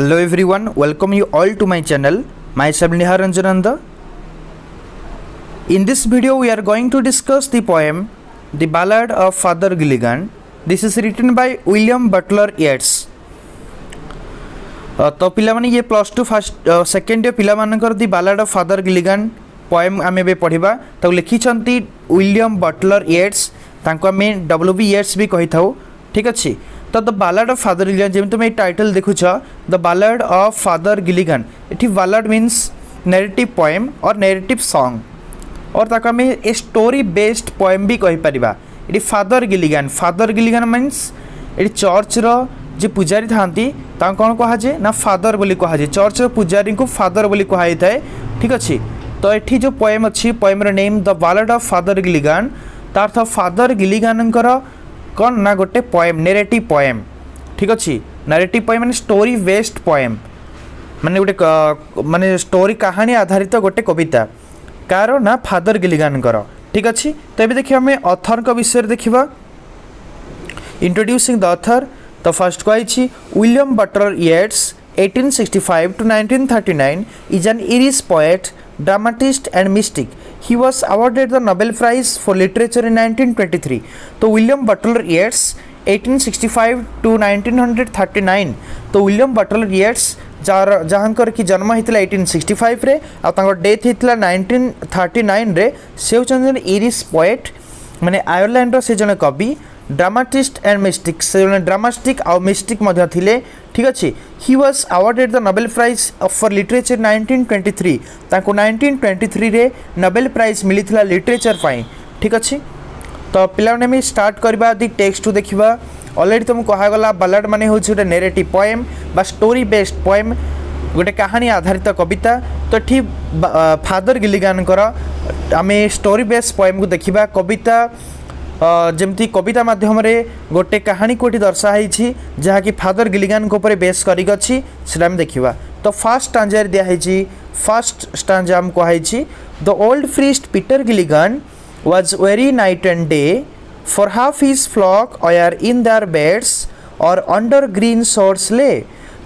Hello everyone, welcome you all to my channel. Myself Nihar Ranjan Nanda. In this video we are going to discuss the poem The Ballad of Father Gilligan. This is written by William Butler Yeats. तो पिला माने ये plus two first second year पिला मानकर The Ballad of Father Gilligan poem आम ए पढ़ा तो लिखिंट विलियम बटलर येट्स आम डब्ल्यूबी येट्स भी कही था ठीक अच्छे। तो the ballad of Father Gilligan जमी तुम ये टाइटल देखुच the ballad of Father Gilligan ये बालाड मीन्स नैरेटिव पोएम और नैरेटिव सॉन्ग और ताको आम ए स्टोरी बेस्ड पोएम भी कही पारिबा। ये फादर गिलिगन मीन्स ये चर्च रो जे पुजारी था कौन कहुए ना फादर बोली कहुए चर्च रो पुजारी को फादर बोली कहुई था ठीक अच्छे। तो ये जो पोएम अच्छी पोएम रो name the ballad of Father Gilligan तार्थ फादर गिलिगन कौन ना गोटे पोएम नैरेटिव पोएम ठीक अच्छे। नैरेटिव पोएम माने स्टोरी बेस्ड पोएम माने गोटे माने स्टोरी कहानी आधारित तो गोटे कविता कार ना फादर गिलिगन ठीक अच्छे। तो ये देखिए आम अथर विषय देखा इंट्रोड्यूसिंग द अथर। तो फर्स्ट कही William Butler Yeats 1865 to 1939 is an Irish poet, dramatist and mystic. He was awarded the Nobel Prize for Literature in 1923. तो विलियम बटलर येट्स 1865 to 1939 तो विलियम बटलर येट्स जहाँकर कि जन्म होता 1865 रे और डेथ होता 1939 रे से होचन Irish poet माने आयरलैंड रो से जने कवि ड्रामाटिस्ट एंड मिस्टिक से जो ड्रामाटिक आउ मिस्टिक मध्य थिले ठीक अच्छे। He was awarded the Nobel prize for literature 1923 ताको 1923 रे नोबेल प्राइज मिली थिला लिटरेचर पाई ठीक अच्छे। तो पिलाने में स्टार्ट करबा दी टेक्स्ट देखा ऑलरेडी तुम कहा गला बालाड माने होछि गोटे नैरेटिव पोएम बा स्टोरी बेस्ड पोएम गोटे कहानी आधारित कविता। तो ठीक फादर गिलिगन आम स्टोरी बेस्ड पोएम को देखा कविता जमती कविता मध्यम गोटे कहानी कोटी दर्शाही जहाँकि फादर गिलिगन उपर बेस करी आम देखा। तो फर्स्ट स्टांजा दिखाई फर्स्ट स्टांजा आम कही the old priest Peter Gilligan was weary night and day for half his flock are in their beds or under green sods lay.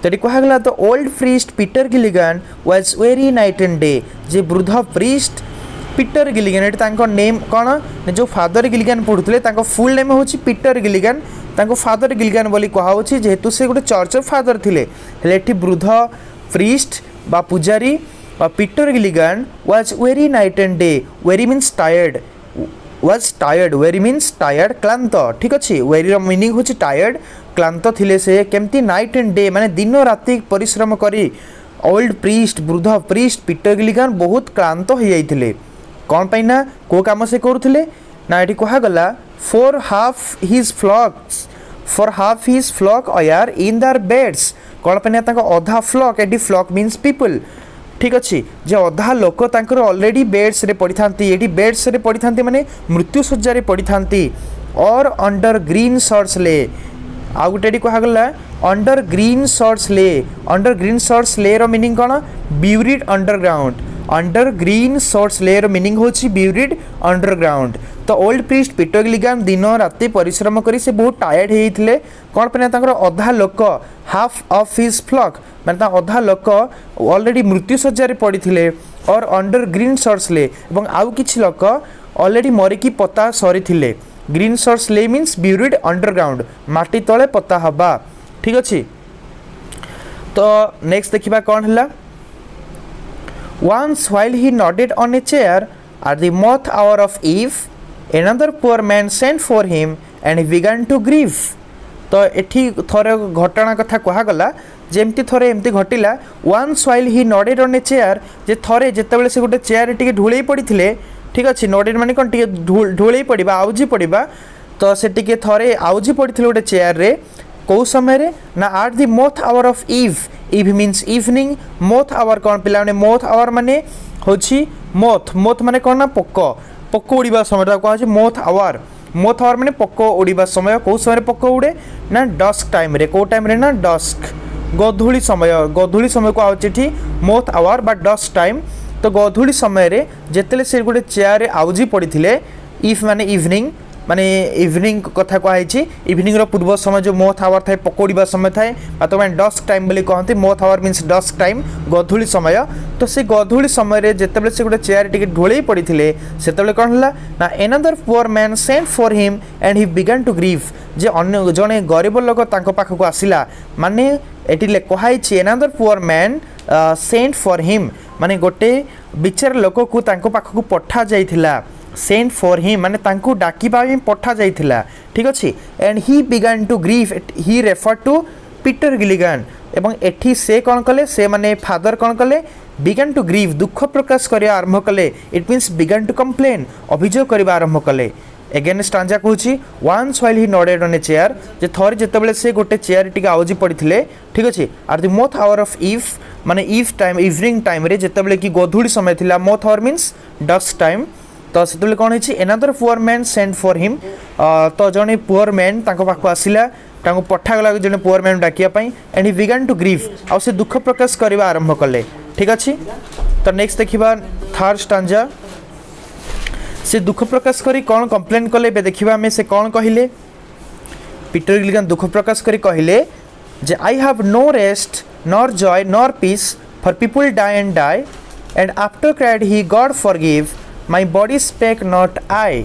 तो ये कहला the old priest Peter Gilligan was weary night and day जे वृद्ध priest Peter Gilligan ये name कौन जो Father Gilligan पढ़ुते full name होची पीटर गिलिगन फादर गिलिगन बोली कहुच्छे जेहेतु से गोटे चर्च फादर थिले वृद्ध प्रीस्ट बा पुजारी और Peter Gilligan was weary night and day weary means tired was tired weary means tired क्लांत ठीक अच्छे। वेरी मीनिंग होची टायर्ड क्लांत थिले से केमती नाइट एंड डे माने दिन राति परिश्रम करी ओल्ड प्रीस्ट वृद्ध प्रीस्ट पीटर गिलिगन बहुत क्लांत हो जाते कौन पाई ना को काम से करूले ना ये कहगला for half his flock are in their beds कौन पाई ना अधा फ्लॉक ये फ्लॉक मीन्स पीपल ठीक अच्छे। जे अधा लोक ऑलरेडी बेड्स रे पड़ी था ये बेड्स रे पड़ी था माने मृत्यु शज्या पड़ी था और अंडर ग्रीन शॉर्ट्स ले आ गोटे कहगला under green sods lay under green sods lay रो मीनिंग कौन buried underground under green sods लेयर मीनिंग होची ब्यूरीड अंडरग्राउंड। तो ओल्ड प्रीस्ट पीटर गिलिगन दिन राति परिश्रम करी से बहुत टायर्ड होते कौन पर अधा लोक हाफ ऑफ हिज फ्लॉक माने अधा लोक ऑलरेडी मृत्यु शज्या पड़ी थे और अंडर ग्रीन सोर्स ले आउ किछि लोक ऑलरेडी मरिकी पता सरी थिले green sods lay means buried underground माटी तले पता हवा ठीक अच्छे। तो नेक्स्ट देखिबा कौन हला Once while he nodded on a chair at the moth hour of eve, another poor man sent for him and he began to grieve. तो एठी थोरे घटना कथा कहगला जेमती थोरे एमती घटिला Once while he nodded on a chair जे थोरे जेतेबेले से गोटे चेयर टिके ढुलई पड़िथिले ठीक अच्छे। nodded माने कोन टिके ढुलई पड़िबा आउजी पड़िबा तो से टिके थोरे आउजी पड़िथिले गोटे चेयर रे कौ समय ना at the moth hour of eve eve means evening moth our कौन पे मोथ आवर माने होची मोथ मोथ माने कौन ना पोक पोक उड़ा समय कह मोथ आवर माने पोक उड़ा समय कौ समय पोक उड़े ना डस्क टाइम रे कौ टाइम रे ना डस्क गधूली समय को आठी मोथ आवर बा डस्क टाइम। तो गधूली समय जेते से गोटे चेयर आउजी पड़े इफ माने इवनिंग माने इवनिंग कथा कहुई इवनिंग पूर्व समय जो मोथ आवर थाए पकोड़ा समय थाए बर्तमान डस्क टाइम बोली कहते moth hour means dusk time गधूली समय। तो से गधूली समय जितेबाला से गोटे चेयर टी ढोल पड़ी से कौन है another poor man sent for him and he began to grieve जे अन्य जड़े गरीब लोक पाखक आसला माने ये कहुई another poor man sent for him माने गोटे विचार लोक को पाखक पठा जाइथिला सेंट फॉर हिम माने तांकु डाकिबा पठा जाइथिला ठीक अछि। And he began to grieve he refer to Peter Gilligan एवं एठी से कौन कले से माने फादर कौन कले बिगन टू ग्रीव दुख प्रकाश करिया आरंभ कले it means began to complain अभियोग करिया आरंभ कले। एगेन स्टांजा कहूँ once while he nodded on a chair जे थोड़े जितेबाला से गोटे चेयर टी आउजी पड़ते ठीक अच्छे। At the moth hour of eve माने इफ टाइम इवनिंग टाइम जितेबाला कि गोधूली समय थिला moth hour means dusk time. तो से कौन है another poor man sent for him तो जड़े पुअर मैन पाख आसला पठागला जड़े पुअर मैन डाकियापाई and he began to grieve आउ से दुख प्रकाश करवा आरंभ कले ठीक अच्छे। तो नेक्स्ट देखा थर्ड स्टांजा से दुख प्रकाश करी कौन कंप्लेन कले देखा आम से कौन कहले पीटर गिलिगन दुख प्रकाश करी कहले जे I have no rest nor joy nor peace for people die and after cried he God forgive my body spake not I.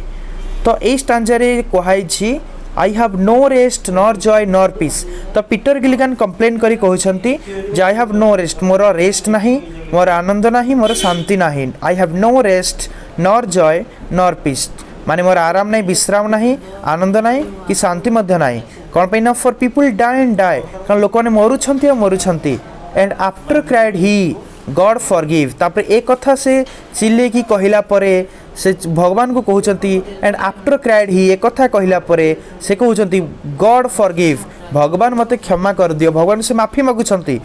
तो यही स्टांजारे कहुई I have no rest nor joy nor peace. तो पीटर गिलिगन कंप्लेन करी कहते जे I have no rest मोर rest नहीं मोर आनंद नहीं मोर शांति नहीं I have no rest nor joy nor peace माने मोर आराम नहीं विश्राम नहीं आनंद नहीं कि शांति मध्य नहीं कौन पे ना for people die and die कारण लोक मैंने मरुंच मरुंच and after cried he God forgive तापर एक कथा से चिल्ले की कहला परे से भगवान को कहउचंती एंड आफ्टर क्राइड ही एक कथा कहला परे से कहउचंती गॉड फॉरगिव भगवान मते क्षमा कर दियो भगवान से माफी मागुचंती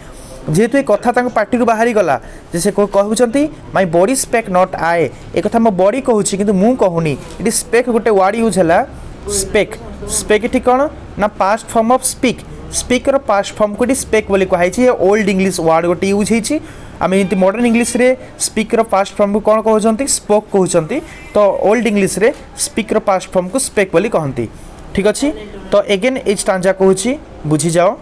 जेहेतु एक कथा तांक पार्टी को बाहरी गला जैसे कहउचंती my body spake not I एक कथा मो बॉडी कहउची किंतु मु कहूनी इट स्पेक गोटे वर्ड यूज हला स्पेक स्पेक इठी कोन ना पास्ट फॉर्म ऑफ स्पीक स्पीकर पास्ट फॉर्म को स्पेक बोली कहुई ओल्ड इंग्लिश वर्ड गोटे यूज होती आम एमती मॉडर्न इंग्लिश रे स्पीकर पास्ट फॉर्म को कौन कहते स्पोक कहते तो ओल्ड इंग्लिश रे स्पीकर पास्ट फॉर्म को स्पेक बोली कहती ठीक अच्छे। तो एगेन ये स्टांजा कहूँ बुझी जाओ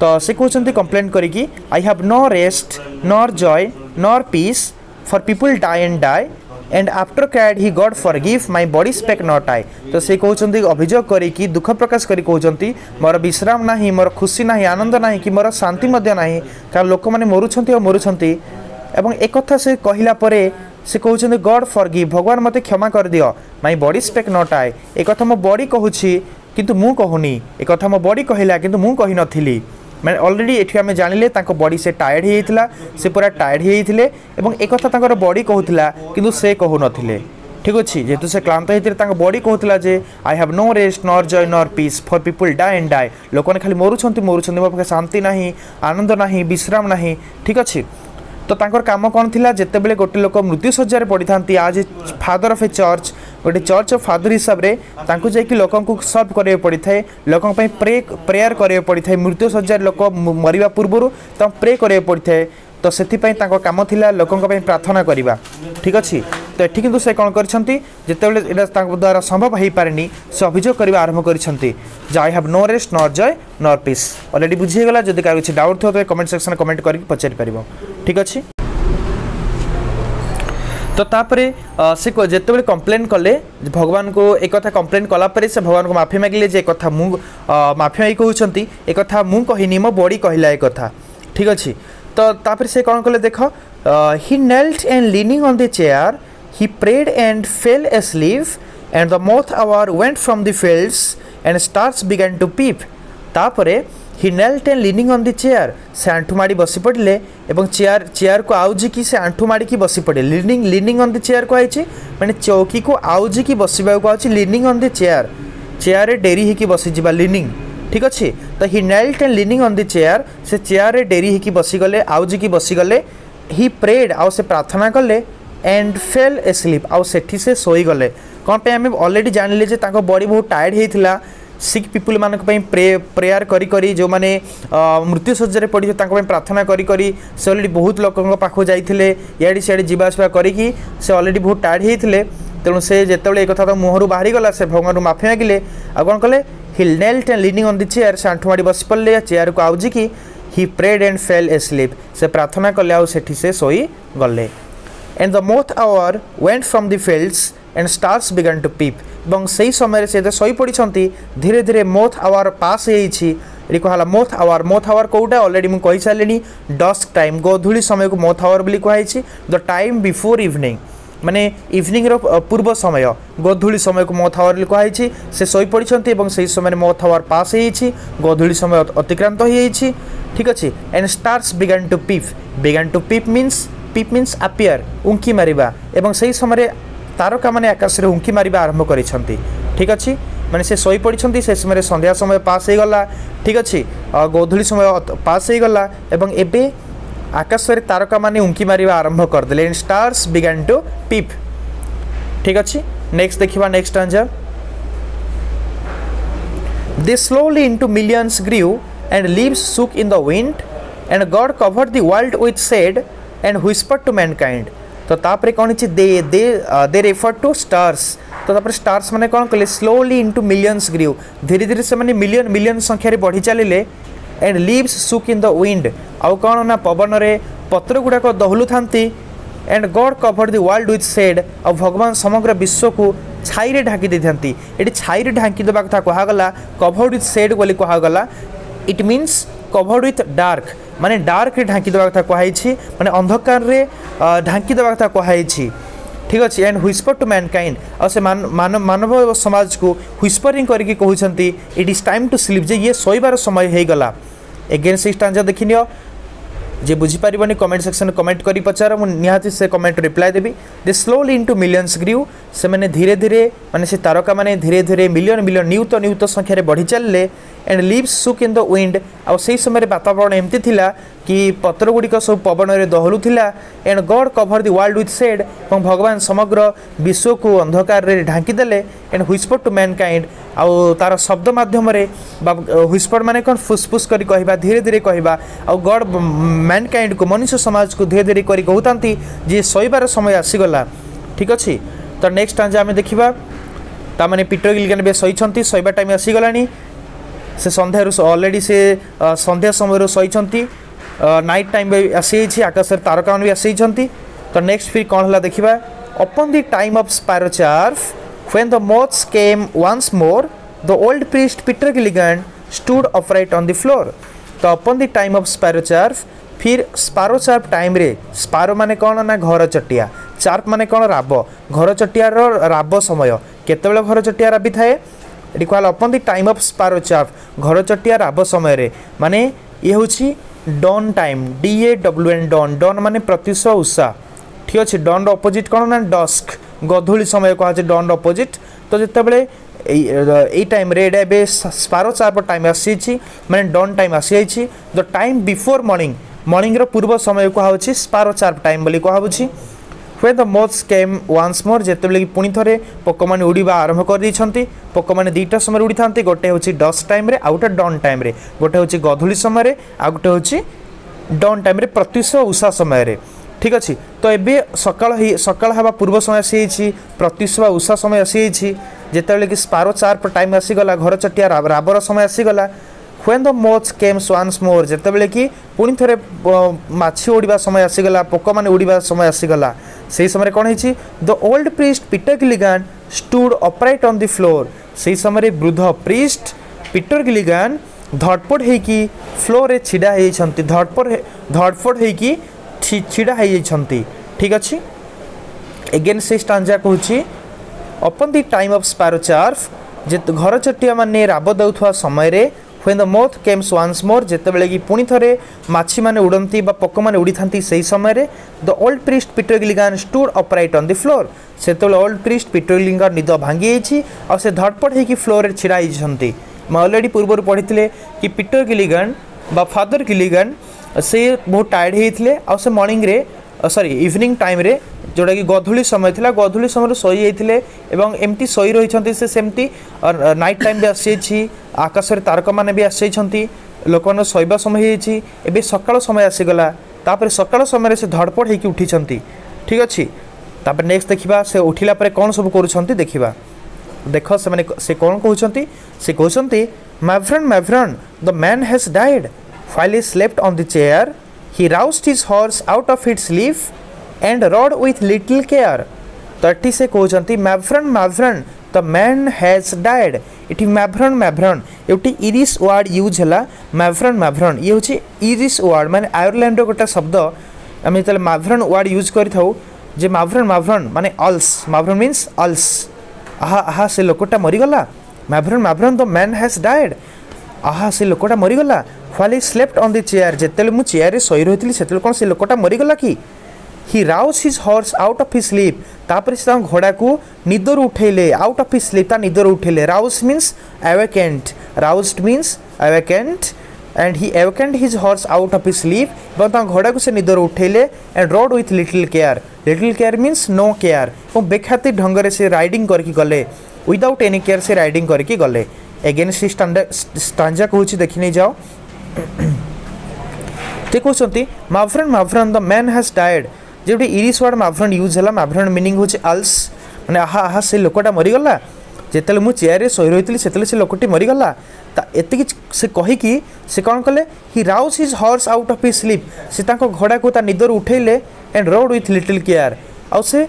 तो से कहते कंप्लेन करी I have no rest nor joy nor peace for people die and after cried he God forgive my body spake not I. तो से कहते अभियोग करी दुख प्रकाश करी कहते मोर विश्राम नहीं मोर खुशी नहीं आनंद नहीं कि मोर शांति मध्य नहीं कारण लोक मैंने मरुंच मरुंच एक कथा से कहला परे से कहते गॉड फॉरगिव भगवान मते क्षमा कर दियो my body spake not I एक कथा मो बॉडी कहूँ किंतु मु कहूनी एक कथा मो बॉडी कहला किंतु मु कहि नथिली मैं ऑलरेडी एठी आम जानिले बॉडी से टायर्ड होता से पूरा टायर्ड होता बॉडी कहूला किंतु से कहू नथिले ठीक अच्छे जेहेतु से क्लांत होते बॉडी कहूला जे I have no rest nor joy nor peace for people die and die लोक खाली मरुंच मरुंच मो पाखे शांति नहीं आनंद नहीं विश्राम नहीं ठीक अच्छे। तो काम कौन था जितेबाला गोटे लोक मृत्यु शज्या पड़ी था आज फादर ऑफ ए चर्च गोटे चर्च ऑफ फादर हिसाब से जाकि लोक सर्व करा पड़ी था लोक प्रेयर करा पड़ी था मृत्यु शज्या लोक मरवा पूर्व प्रे करा पड़ी था तो से काम था लोक प्रार्थना करवा ठीक अच्छे। तो ये कितु से कौन करते द्वारा संभव हो पारे से अभियोग करवा आरंभ करते I have no rest nor joy nor peace already बुझीगला जब क्या किसी डाउट थो तो कमेंट सेक्शन कमेंट करके पचारि पार ठीक अच्छे। तो तापर से जितेबाला कंप्लेन कले भगवान को एक कथा कंप्लेन कलापर से भगवान को माफी मागिले जे एक कथा मु माफी मागी कहते एक कथा मु कहनी मो बॉडी कहला एक कथा ठीक अच्छे। तो तापर से कौन कले देख he knelt and leaning on the chair he prayed and fell asleep and the moth hour went from the fields and stars began to peep tapare he knelt and leaning on the chair se antu madi basi padile ebong chair ko auji ki se antu madi ki basi padile leaning on the chair ko aichi mane chowki ko auji ki basiba ko aichi leaning on the chair re deri he ki basi jiba leaning ठीक अच्छे। तो he knelt and leaning on the chair से chair रे डेरी होकी बसीगले आउजी की बसीगले ही प्रेड आउ से प्रार्थना कले एंड फेल एस्लीप आउ सेठी से सोईगले कौन पे आम ऑलरेडी जानिले जे ताको बॉडी बहुत टायर्ड हेइथिला सिक पीपुल मानक पई प्रेयर करी करी जो माने मृत्यु शज्या रे पड़ी ताको पई प्रार्थना करी करी से ऑलरेडी बहुत लोकन पाखो जाइथिले याडी सेडी जीवासवा करी कि से ऑलरेडी बहुत टायर्ड हेइथिले तेणु से जिते एक मुहर बाहरी गला से भगवान माफी मागिले आ कौन कले he knelt and leaning on the chair सांठुमाड़ी बस पड़े चेयर को आउजिकी he prayed and fell asleep से प्रार्थना कले आउ सेठी से सोई गले and the moth hour went from the fields and stars begin to peep और से समय से शई पड़ी धीरे धीरे मोथ आवर पास होती कहला मोथ आवर कौटा अलरेडी मुझे कही सारे डस्क टाइम गोधूली समय को मोथ आवर भी कहुई द टाइम बिफोर इवनिंग माने इवनिंग पूर्व समय गोधूली समय को मोथ आवर कहुई से शई पड़ी और से समय मोथ आवर पास होती गोधूली समय अतिक्रांत हो ठीक अच्छे and stars begin to peep means appear उंकी मारिबा एवं से समय तारका मैंने आकाश में हुंकी मार आरंभ कर ठीक अच्छे मैंने से शई पड़ी से समय संध्या समय पास होगा ठीक अच्छे गोधूली समय पास होगा एवं एबे आकाश में तारका मैंने हुंकी मार आरंभ करदे and stars begin to peep ठीक अच्छे। नेक्स्ट देखा next answer they slowly into millions grieve and leaves shook in the wind and God covered the world with shade and whispered to mankind तो तापर कौन अच्छे दे दे दे रेफर टू स्टार्स तो तापर stars मैंने कौन कले स्लोली इनटू मिलियंस ग्रीव धीरे धीरे से मैंने मिलियन मिलियन संख्यारे बढ़ी चलिए and leaves shook in the wind आउ कौन ना पवन में पत्र गुड़ाक दहलु था and God covered the world with shade और भगवान समग्र विश्व को छाई रे ढाकी दे थांती एटी छाई रे ढांकी देबा कथा कहगला कवर्ड विथ शेड बोली कहगला it means covered with dark माने डार्क रे ढांकी देवा कथा कहैछि माने अंधकार रे ढांकी देवा कथा कहैछि ठीक अछि एंड व्हिस्पर टू मैनकाइंड और से मानव समाज को व्हिस्परिंग करके कहउछंती it is time to sleep जे ये सोइबार समय हे गला। अगेन से स्टांजा देखिनियो जे बुझी पारिबनी कमेंट सेक्शन में कमेंट करी पचार मु निहाती से कमेंट रिप्लाई देबी दे स्लोली इनटू मिलियंस ग्रीव से माने धीरे धीरे माने से तारका माने धीरे धीरे मिलियन मिलियन न्यूत संख्या रे बढ़ी चलले and leaves shook in the wind आ से समय वातावरण एमती थिला कि पत्र गुड़िक सब पवन में दहलु थिला and God cover the world with shade और भगवान समग्र विश्व को अंधकार रे ढांकी देले एंड व्हिस्पर टू मैनकाइंड आ तार शब्द माध्यम रे व्हिस्पर माने कोन फुसफुस करी कहबा धीरे धीरे कहबा आ गॉड मैनकाइंड को मनुष्य समाज को धीरे धीरे करी कहउतांती जे सोइबार समय आसीगला ठीक अछि। तो नेक्स्ट आंसर आमे देखिबा ता माने पीटर गिलगन बे सोइछंती सोइबा टाइम आसीगलानी से संध्यारू अलरेडी से संध्या समय सही नाइट टाइम भी आसी आकाश तारका भी आसी। तो नेक्स्ट फिर कौन है देखा upon the time of sparrow chirp when the moths came once more the old priest Peter Gilligan stood upright on the floor तो अपन दि टाइम ऑफ स्पायरोचार्फ फिर स्पारोचार्फ टाइम रे स्पारो माने कौन ना घर चटिया चार्फ माने कौन राब घर चटिया राब समय केतबेले घर चटिया राबी थाए ये कहला अपन दि टाइम ऑफ स्पारोचार्फ घर चटिया राब समय रे माने ये होछि dawn time DAWN dawn dawn माने प्रत्युष उषा ठीक अच्छे। डॉन रो अपोजिट कौन ना डस्क गधूली समय कहुचे डॉन रो अपोजिट तो जितेबाला ए टाइम रे एबे स्पारोचार्फ टाइम आसी माने डॉन टाइम आसी जाइछि the time before morning morning रो पूर्व समय कहुचे स्पारोचार्फ टाइम बोली कहुछि when the moths came once more जितेबाला पुणी थे पोक मैंने उड़ा आरंभ कर पोक मैंने दुईटा समय उड़ी था गोटे हूँ डस्क टाइम आउटे डॉन टाइम गोटे हूँ गधूली समय आ गोटे हूँ डॉन टाइम प्रत्युष उषा समय ठीक अच्छे। तो ये सकाल हवा पूर्व समय आसी जाइए प्रत्युष उषा समय आसी जाइए जितेबाला कि स्पारोचार्फ टाइम आसीगला घर चटिया राबर समय आसीगला when the moths came once more जितेबाला कि पुणी थे माछी उड़ा समय आसीगला पोक मैंने उड़ा समय आसीगला से समय कौन है the old priest Peter Gilligan stood upright on the floor से समय वृद्ध प्रीस्ट पीटर गिलिगन धड़पड़ होकि फ्लोर रे छिड़ा होती धड़पड़ होकि छिड़ा होती ठीक अच्छे। एगेन से स्टांजा कहूँ अपन दि टाइम ऑफ स्पारोचार्फ जे घर चटिया माने राब दौथुआ समय रे when the moth came once more जितेबाला कि पुणी थे माछी मैंने उड़ती पोक मैंने उड़ी था से समय the old priest Peter Gilligan stood upright on the floor से ओल्ड प्रीस्ट पीटर गिलिगन निद भांगी और से धड़पड़ होकि फ्लोर रे छिड़ा होती अलरेडी पूर्व पढ़ी कि पीटर गिलिगन बा फादर गिलिगन से बहुत टायर्ड होते मॉर्निंग रे सॉरी इवनिंग टाइम रे जोटा कि गधूली समय था गधूली समय शई जाइए एमती शई रही सेमती नाइट टाइम भी आसी आकाश में तारका मैंने भी आसी लोक मान शोवा समय होती सकाल समय आसीगला तापर सकाल समय से धड़पड़ होकि उठी ठीक अच्छे। तापर नेक्स्ट देखा से उठिला परे कौन सब करुँच देखा देख से कौन कहते से कहते my friend the man has died while he slept on the chair he roused his horse out of its sleep and rode with little care 30 से कहते my friend the man has died इटी my friend एटी irish word use है my friend ये हूँ irish word मान Ireland गोटे शब्द आम जो my friend word यूज कर जे my friend माने अल्स my friend मीन्स अल्स आहा आहा से लोकटा मरीगला my friend the man has died आहा से लोकटा मरीगला while he slept on the chair जेतेले मु चेयर रे सोई रहितली सेतेले कोन से लोकटा मरीगला कि he roused his horse out of his sleep तापर से घोड़ा को निदर उठेले out of his sleep ता निदर उठेले roused means awakened roused means awakened and he awakened his horse out of his sleep एवं ता घोड़ा को से निदर उठेले and rode with little care means no care वो बेखाती ढंगरे से राइडिंग करके गले without any care से राइडिंग करके गले again से स्टांजा कहूँ देखी नहीं जाओ ठीक कहते my friend the man has died जो irish word my friend use है my friend meaning हूँ अल्स मैंने आहा आहा से लोकटा मरीगला जितेबाला मु चेयर रे सोई रही से लोकटी मरीगला एति से कहीकि से कौन कले he roused his horse out of his sleep से घोड़ा को निदर उठेले and rode with little care आउ से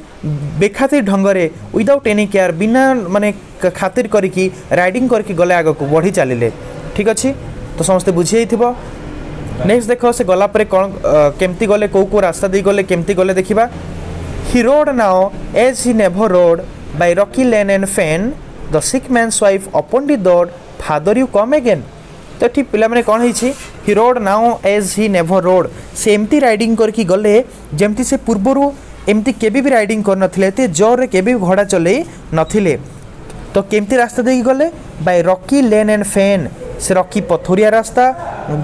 बेखातिर ढंगरे विदाउट एनी केयर बिना माने खातिर करिकी राइडिंग करके गले आग को बढ़ी चलिले ठीक अच्छे तो समस्ते बुझी थो। नेक्स्ट देख से गला परे कौन केमती गले को रास्ता दे गले केमती गले देखा he rode now as he never rode by rocky lane and fen the sick man's wife opened the door father you come again तो ये पे कौन he rode now as he never rode से एमती राइडिंग करके गले जमती से पूर्वर एमती केबी भी राइडिंग कर नथिले जोर रे केबी घोड़ा चले नथिले तो केमती रास्ता देखिए गले by rocky lane and fen से रॉकी पथुरिया रास्ता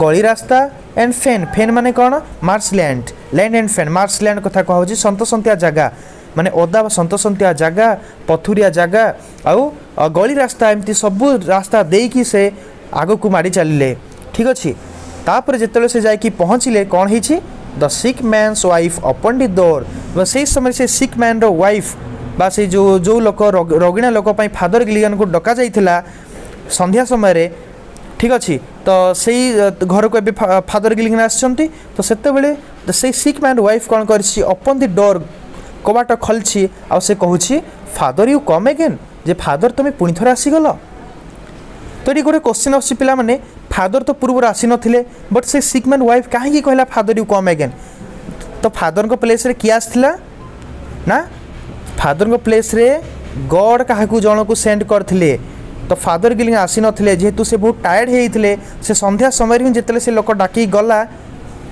गली रास्ता एंड फेन फेन माने कौन marshland land and fen marshland कथा कहूँ सन्तसंतिया जगह माने ओदा सन्तसंतिया जगह पथुरिया जगह आउ गली रास्ता एमती सबू रास्ता देकी से आग को मारी चलिए ठीक अच्छे तापर जिते से जाकि पहुँचले कौन हो the sick man's wife open the door से समय से सिक मैन रो वाइफ बा से जो जो लोक रोगिणा लोक फादर गिलिगन को डक जाइला संध्या समय ठीक अच्छे तो से घर को फादर गिलिगन आसते तो से सिक मैन वाइफ कौन कर ओपन द डोर कबाट खोलि आ से कहूँ फादर यू कम एगेन जे फादर तुम्हें पुणी थोड़े आसीगल तो ये गोटे क्वेश्चन आसी पिला माने फादर तो पूर्वर आसी नथिले बट से सिक मैन वाइफ कहीं कहला फादर यू कम एगेन तो फादर को प्लेस रे की आसला ना फादर को प्लेस रे गॉड क्या जन को सेंड करथिले तो फादर गिलिंग आसी नथिले जेहेतु से बहुत टायर्ड होइथिले से संध्या समय हिं जेतले से लोक डाकी गला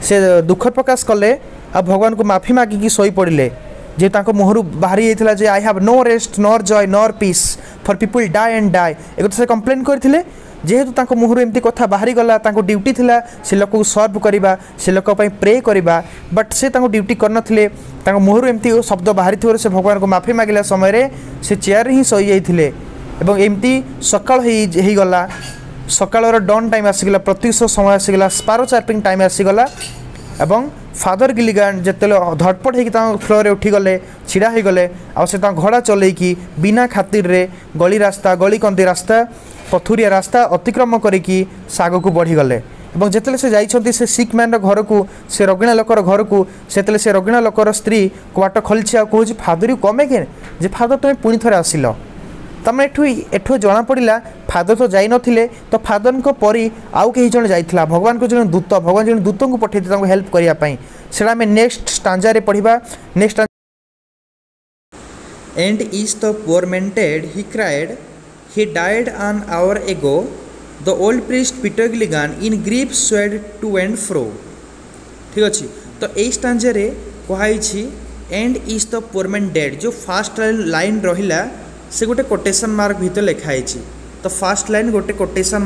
से दुख प्रकाश कले आ भगवान को माफी मागिकी सोई पड़िले जे ताको मुहरु बाहरी जाइला जे I have no rest nor joy nor peace for people die and die एक से कंप्लेन करथिले जेहेतु ताको मुहरु एमती कथा बाहरी गला ताको ड्यूटी थिला से लोक को सर्व करिबा से लोक पई प्रे करिबा बट से ताको ड्यूटी करनथिले ताको मुहरु एमती शब्द बाहरी थोर से भगवान को माफी मागिला समय रे से चेयर हि सोई जाइथिले एवं एमती सकाळ हेई गला सकाळर डॉन टाइम आसीगला प्रतिशत समय आसीगला स्पारो चार्पिंग टाइम आसीगला एवं फादर गिलिगन जितेबाला धटपट हो फ्लोर उठीगले छिड़ा हो गले आ घोड़ा चलैकी बिना खातिर रे गली रास्ता गली कंदी रास्ता पथुरिया रास्ता अतिक्रम करिकी साग को बढ़ीगले और जितेबाला से जाइछंती से सिक मैन घर को से रगिणा लोकर घर को सेतले से रगिणा लोकर स्त्री क्वाट खोलछि आ कहूँ फादर यू कम एगेन जे फादर तुम्हें पुणी थोड़े आसिल तमें एठू जना पड़ा फादर तो जाई नथिले तो फादर को परी आउ कहीं जन जाइथिला भगवान को जन दूत भगवान जन दूत को पठे तांको हेल्प करिया पई सेडा हमें नेक्स्ट स्टांजा रे पढ़िबा next and is the poor man dead he cried he died an hour ago the old priest Peter Gilligan in grief swayed to and fro ठीक अछि तो एई स्टांजा रे कहै छी एंड इज द पोरमेंटेड जो फास्ट लाइन रहिला से गोटे कोटेशन मार्क भीतर लिखाई तो फास्ट लाइन गोटे कोटेशन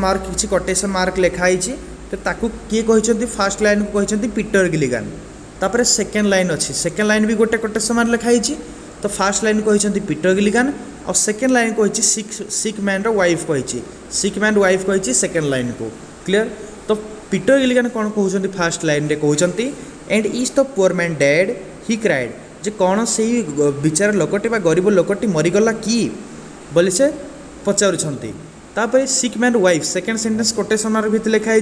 मार्क लिखाई तो ताकू किए कहते फास्ट लाइन को कहते पीटर गिलिगन तापर सेकेंड लाइन अच्छी सेकेंड लाइन भी गोटे कोटेशन मार्क लिखाई तो फास्ट लाइन को कहते पीटर गिलिगन और सेकेंड लाइन कही सिक मैन रो वाइफ कही सिक मैन वाइफ कही सेकेंड लाइन को क्लियर तो पीटर गिलिगन कौन कहते फास्ट लाइन रे कहते and is the poor man dead he cried जे कौन से विचार लोकटी गरीब लोकटी मरीगला कि बोली से पचार sick man wife second sentence quotation भितर लिखाई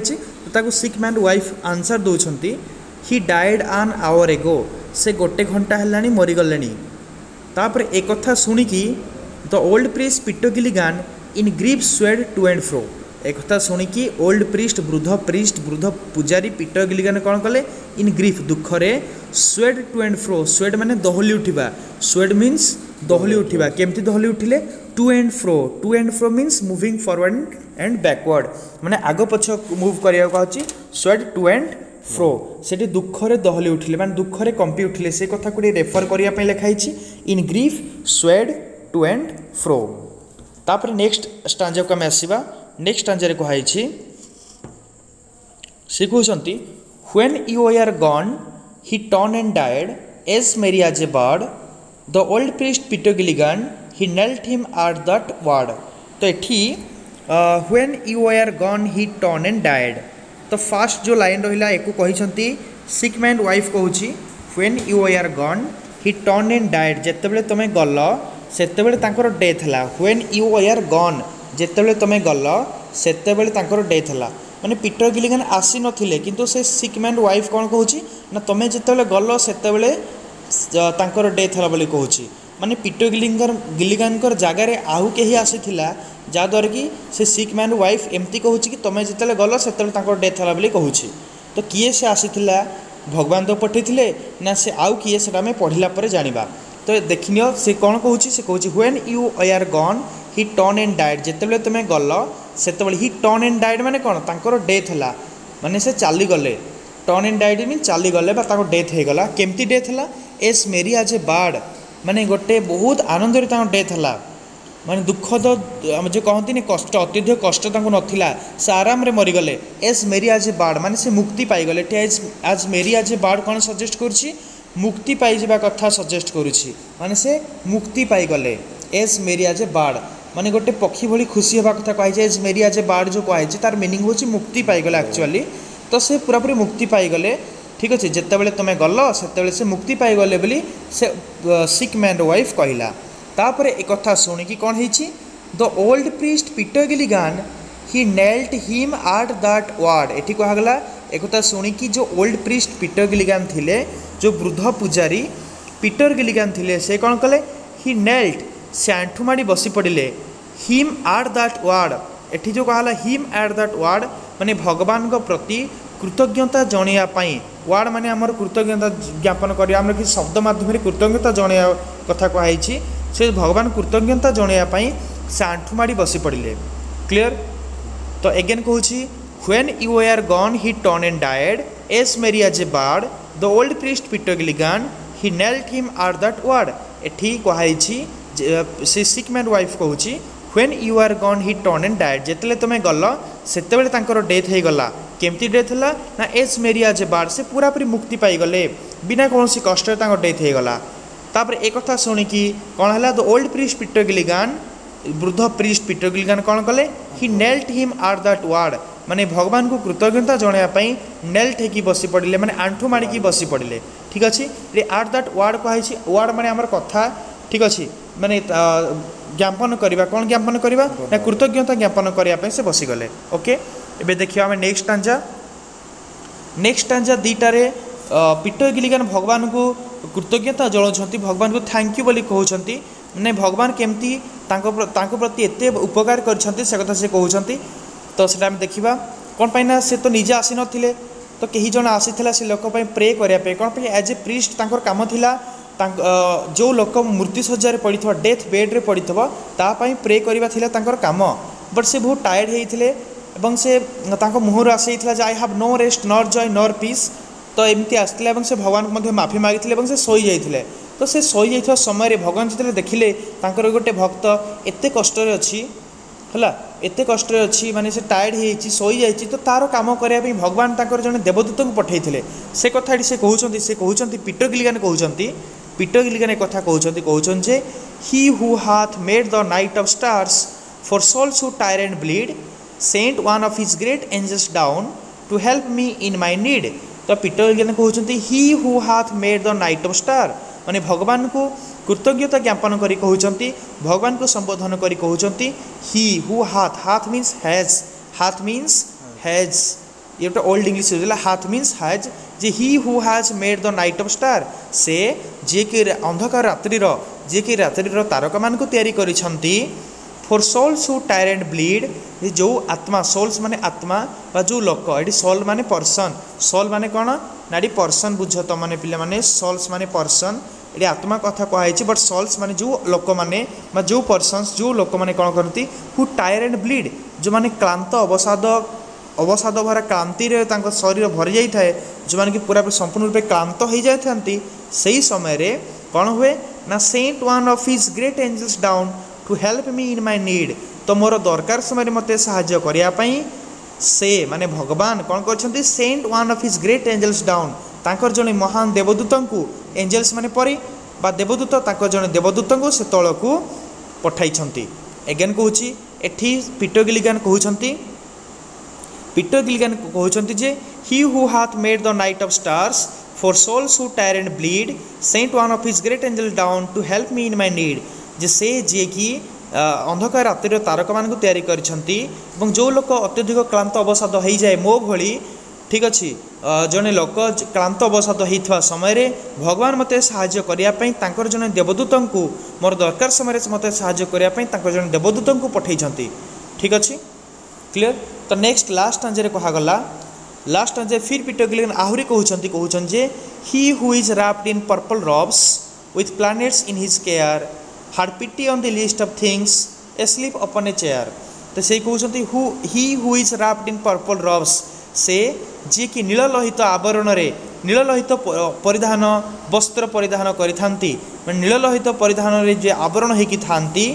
सिक मैन वाइफ आंसर दौरान ही डायड आन आवर एगो से गोटे घंटा है मरीगले एक कथा शुणिकी the old priest Peter Gilligan in grief swayed to and fro एक कथा शुणिकी ओल्ड प्रीस्ट वृद्ध पूजारी पीटर गिलिगान कौन कले इन ग्रीफ दुखरे swayed to and fro swayed माने दहली उठा स्वेड मीन्स दहली उठा केमती दहली उठिले to and fro means moving forward and backward माने आग पछ मुव करिया कहछि स्वेड टू एंड फ्रो से दुखरे दहली उठिले माने दुखरे कंपी उठिले से कथा को रेफर करिया पई लिखाइछि in grief swayed to and fro तापर नेक्स्ट स्टांजा को आम आसवा नेक्स्ट स्टांजा कहैछि से कहउछंती when you are gone he turn and died as merry as a bird the old priest Peter Gilligan he knelt him at that word तो एठी when you are gone he turn and died तो first जो line रहिला एकु कहिसंती sick man wife कहउछि when you are gone he turn and died जेतेबेले तमे गल सेतेबेले तांकर डेथ हला व्हेन यू आर गॉन जेतेबेले तमे गल सेतेबेले तांकर डेथ हला माने पीटर गिलिगन आसी नथिले किंतु से सिक मैन वाइफ कोन कहउछि ना तमे जेतेबेले गल सेतेबेले तांकर डेथ हला बोली कहउछि माने पीटर गिलिगन कर जगह रे आउ केही आसीथिला जहाँद्वारा कि से सिक मैन वाइफ एमती कहूँ कि तुम जिते गल से डेथ है बोली कहूँ तो किए से आसी भगवान तो पठे ना से आउ किए से पढ़ला पर जाना तो देखनी से कौन कहूँ से कहूँ when you are gone he turn and died जिते तुम गल से ही टर्न एंड डायड माने कौन तर डेथ है माने से चलीगले टर्न एंड डायड मीन चलीगले डेथ होगा केमती डेथ है एस मेरी एज ए बर्ड माने गोटे बहुत आनंद डेथ है माने दुख तो जो कहती कष्ट अत्यधिक कष्ट नाला से आराम रे मरीगले as merry as a bird माने से मुक्ति पाईगले as merry as a bird कौन सजेस्ट करुच्ची मुक्ति पाई कथा सजेस्ट करुच्ची माने से मुक्ति पाईगले as merry as a bird माने गोटे पक्षी भली खुशी होगा कथा कही as merry as a bird जो कही तार मीनिंग होची मुक्ति पाईगले एक्चुअली तो से पूरापूरी मुक्ति पाईगले ठीक अच्छे जितेबले तुम्हें गल से मुक्ति पाईगले बोली से सिक मैन वाइफ कहला तापर एक कथा शुणिकी कौन होती the old priest Peter Gilligan he knelt him at that word एटी कहगला एक कथा शुणिकी जो ओल्ड प्रीस्ट पीटर गिलिगान थिले जो वृद्ध पूजारी पीटर गिलिगान थिले से कौन कले ही नेल्ट से आंठुमाड़ी बसी पड़े हिम एट दैट वार्ड एटी जो कहला हिम एट दैट वार्ड माने भगवान को प्रति कृतज्ञता जनायापाई वार्ड माने आमर कृतज्ञता ज्ञापन कर शब्द मध्यम कृतज्ञता जनाया कथा कही से भगवान कृतज्ञता जनायापाई से आंठुमाड़ी बसी पड़े क्लियर तो एगेन कहूँ when you are gone he turn and died as merry as a bird the old priest Peter Gilligan he knelt him at that word एटी कही से सिक मैन वाइफ कहूँ when you are gone he turn and died जिते तुम गल सेतेबेले death होगला केमती death है ना as merry as a bird से पूरापूरी मुक्ति पाईगले बिना कौन कष्ट डेथ होगला तापर एक कथा शुणिकी कौन है the old priest Peter Gilligan वृद्ध प्रीस्ट पीटर गिलिगान कौन कले he knelt him at that word माने भगवान को कृतज्ञता जनायापाई नेल्ट होगी बसी पड़े माने आंठु मारिकी बसी पड़े ठीक अच्छे एट दैट वार्ड कही वार्ड माने आमर कथा ठीक अच्छे माने ज्ञापन करवा कौन ज्ञापन करवा ना कृतज्ञता ज्ञापन करने से बसीगले ओके एबे देखियो आमे नेक्स्ट स्टांजा दीटार पीटर गिलिगान भगवान को कृतज्ञता जनाउछंती भगवान को थैंक यू बोली कहउछंती माने भगवान केमती तांको प्रति एते उपकार करछंती से कथा से कहउछंती तो सेटा हम देखिबा कोन पैना से तो निजे आसी नथिले तो केही जण आसीथिला से लोक पय प्रे करिया पे कोन पय एज ए प्रीस्ट तांकर काम थिला जो लोक मृत्यु सज्जारे पड़िथवा डेथ बेड रे पड़िथवा ता पय प्रे करिबा थिला तांकर काम बट से बहुत टायर्ड हेइथिले एवं से तांको मुहर आसीथिला जे I have no rest nor joy nor peace तो एमती आसला से भगवान को माफी मागिले से शोले तो से शोई समय भगवान जितने देखिले गोटे भक्त एत कष्ट अच्छी है एत कष्ट अच्छी माने से टायर्ड हो शोई तो तार कम करने भगवान जन देवदूत को पठे से कथा से कहते पीटर गिलिगान कहते पीटर गिलिगान एक कथा कहते he who hath made the night of stars for souls who tire and bleed sent one of his great angels down to help me in my need तो पीटर गिलिगन कहते he who hath made the night of star माने भगवान को कृतज्ञता ज्ञापन करी कहते भगवान को संबोधन करी कहते he who hath hath means has ये गोटे old English hath means has जे he who has made the night of star से जे कि अंधकार रात्रिर जे कि रात्रिर तारका मान को तैयारी करिसंती for souls who tire and bleed जो आत्मा सोल्स माने आत्मा बा जो लोक ये सोल माने पर्सन सोल माने कौन ना ये पर्सन बुझ तो माने पिले माने सोल्स माने पर्सन ये आत्मा कथा कहुई बट सोल्स माने जो लोक माने जो पर्सन्स जो लोक माने कौन करती हु टायर एंड ब्लीड जो माने क्लांत अवसाद भरा क्लांति शरीर भरी जाए जो मैंने कि पूरा संपूर्ण रूप क्लांत हो जाती से ही समय कौन हुए ना sent one of his great angels down to help me in my need तो मोर दरकार समय मते साहाय्य करने से माने भगवान कौन कर sent one of his great angels down तांकर जने महान देवदूत को एंजल्स माने परी बा देवदूत तांकर जने देवदूत को से तल को पठाई एगेन कहूँ एठी पीटर गिलिगन कहते पीटर गिलिगन कहते जे he who hath made the night of stars for souls who tire and bleed sent one of his great angel down to help me in my need जे से जी कि अंधकार रातिर तारक मान को तैयारी करछंती एवं जो लोक अत्यधिक क्लांत अवसाद हो जाए मो भली ठीक अच्छे जड़े लोक क्लांत अवसाद होता समय भगवान मते साहाय्य करने जड़े देवदूत को मोर दरकार समय मते साहाय्य करने जड़े देवदूत को पठाई ठीक अच्छे क्लियर। तो नेक्स्ट लास्ट आंसर कहगला लास्ट आंसर फिर पीटर गिलिगन आहरी कहते कहते he who is wrapped in purple robes with planets in his care had pity on the least of things asleep upon a chair तो से कहते he who is wrapped in purple robes से जी कि नील लोहित आवरण रे नील लोहित परिधान वस्त्र परिधान करिथांती नील लोहित परिधान रे जे आवरण होकि थांती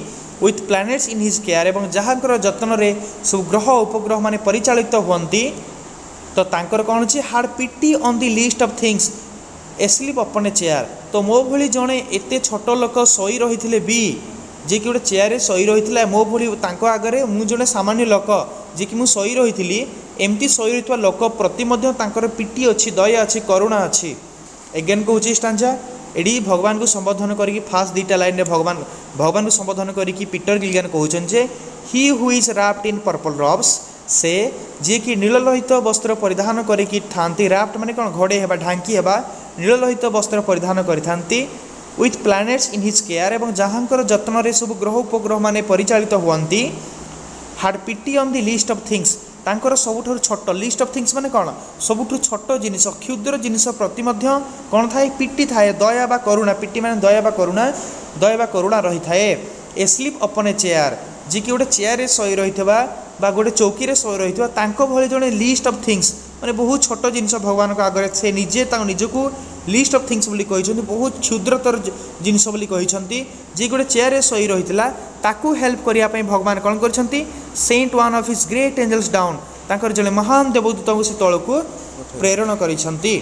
with planets in his care एवं जहां जतन रे सब ग्रह उपग्रह माने परिचालित होती तो तांकर कौन अच्छे had pity on the least of things asleep upon a chair तो मो भली जड़े एत छोट लोक शई रही भी जी कि गोटे चेयर शई रही मो भली आगे मुझे जड़े सामान्य लोक जी कि शई रही एमती शई रही लोक प्रति पिटी अच्छी दया अच्छी करुणा अच्छी एगेन कहूँ स्टांजा एडी भगवान को संबोधन करके फास्ट दुईटा लाइन में भगवान को संबोधन करके पीटर गिलिगन कहते he who is wrapped in purple robes से जी कि नील लोहित वस्त्र परिधान करके थांती रैप्ड माने कौन घोड़े हेबा ढांकी हेबा नील लोहित वस्त्र परिधान करिथांती with planets in his care एवं जहां जतन रे सब ग्रह उपग्रह माने परिचालित होती had pity on the least of things तांकर सबुठु छोट लिस्ट ऑफ थिंग्स माने कौन सबुठु छोट जिनिस क्षुद्र जिनिस प्रति मध्य कौन थाए पिटी थाए दया बा करुणा पिटी माने दया बा करुणा रही थाए ए स्लीप अपन ए चेयर जी कि गोटे चेयर शई रही बा गोटे चौकी रे शई रही तांको भली जने लिस्ट ऑफ थिंग्स माने बहुत छोट जिनिस भगवान को आगे से निजे निजकू लिस्ट ऑफ थिंग्स बोली कहते बहुत क्षुद्रतर जिनिस बोली कहते जी गोटे चेयर शई रही ताकू हेल्प करने भगवान कौन करछंती sent one of his great angels down तांकर जने महान देवदूत को से तल को प्रेरण करछंती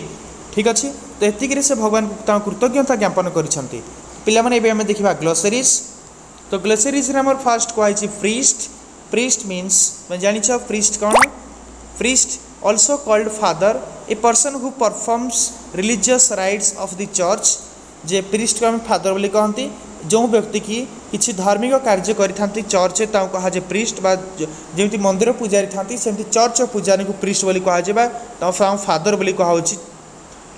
ठीक अच्छे तो ये से भगवान को कृतज्ञता ज्ञापन करछंती पिला माने एबे हम देखिबा ग्लोसरीज तो ग्लोसरीज रे हमर फर्स्ट कहैछि प्रीस्ट प्रीस्ट मीन्स मैं जानि छ प्रीस्ट कौन priest also called father a person who performs religious rites of the church जे प्रीस्ट को हम फादर बोली कहती जो व्यक्ति की किसी धार्मिक कार्य करते चर्च कहा जाए प्रीस्ट बा जमी मंदिर पूजारी था चर्च पूजारी को प्रीस्ट बोली कह फादर बोली कह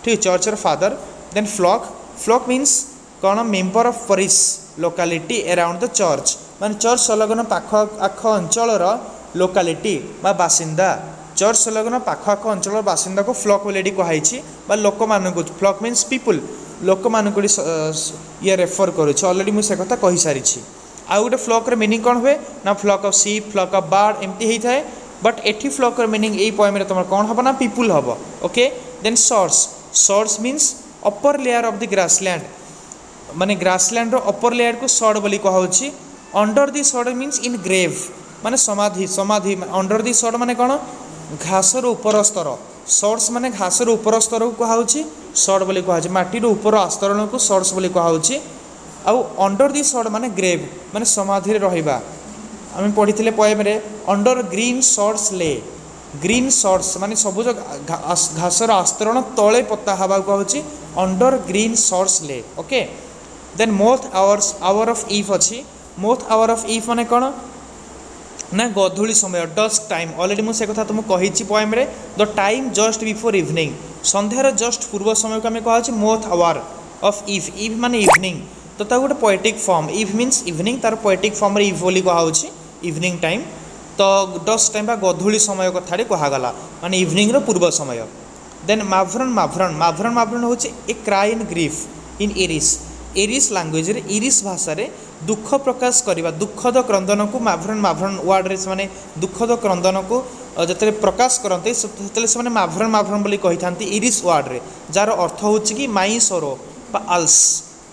ठीक चर्चर father then flock flock means कौन member of parish locality around the church मान चर्च संलग्न पाख आख अंचल लोकालिटी बा बासिंदा चर्च संलग्न पाख आख अंचल बासिंदा को फ्लॉक बोली कही लोक मान फ्लॉक मीन्स पीपुल लोक मान ये रेफर करुच्छ अलरेडी मुझे कथा कही सारी आउ गोटे फ्लॉक मीनिंग कौन हुए ना flock of sea flock of bird एमती होता है बट एठी फ्लॉक मीनिंग यही पोएम तुम कौन हम ना पीपुल हम okay then sods sods means upper layer of the grassland माने ग्रासलैंड अपर लेयर को सॉर्ड बोली कहूँ under the sod means in grave माने समाधि समाधि अंडर दि सॉर्ड माने कौन घासर उपर स्तर सॉर्स माने घासर उपर स्तर को कहूँ सॉर्ड बोली कह माटीर उपर आस्तरण को सॉर्स बोली कहूँ आउ अंडर दि सॉर्ड माने ग्रेव माने समाधि रे रहिबा आम पढ़ी पोएम रे अंडर ग्रीन सॉर्स ले ग्रीन शॉर्ट्स माने सबुज घासर आस्तरण तले पता हवा कहूँ अंडर ग्रीन शॉर्ट्स ले okay then moth hours hour of eve अच्छी मोथ आवर ऑफ इफ माने कौन ना गधूली समय डस्क टाइम ऑलरेडी मुझे कथा तुमको कही पोएम रे the time just before evening सन्धार जस्ट पूर्व समय को आम कहे moth hour of eve eve माने इवनिंग तो तार गोटे poetic form eve means evening तार पोएटिक फॉर्म रे इफ बोली कहे इवनिंग टाइम तो डस्ट टाइम बा गधूली समय कथाटी कहगला माने इवनिंग रो पूर्व समय देन माभरन माभरन माभरन माभरन हूँ a cry in grief in Irish Irish language रे एरिस भाषा रे दुख प्रकाश करवा दुखद क्रंदन को माभरन माभरन वार्ड रे से दुखद क्रंदन को जिते प्रकाश करते से माभरन माभरन बोली कही था एरिस वार्ड रे जार अर्थ हूँ कि माई सोरो बा आल्स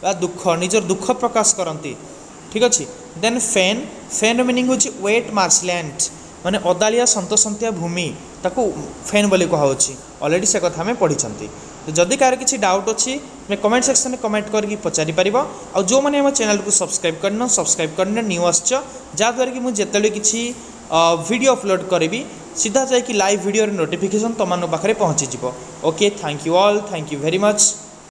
बा दुख निजर दुख प्रकाश करती ठीक अच्छे देन फेन फेन मीनिंग हूँ वेट मार्शलैंड माने अदालिया सन्तसंतिया भूमि ताको फेन बोली कहे ऑलरेडी से कथा में पढ़ी तो जदि कार किसी डाउट अच्छी मैं कमेंट सेक्शन में कमेंट करके पचारि पारिबो आ जो माने हम चैनल को सब्सक्राइब करना न्यू आसछ जहाँद्वारा कि मुझे किसी वीडियो अपलोड करी सीधा जाइए लाइव वीडियो नोटिफिकेशन तुम पाखे पहुँचीज okay thank you all thank you very much.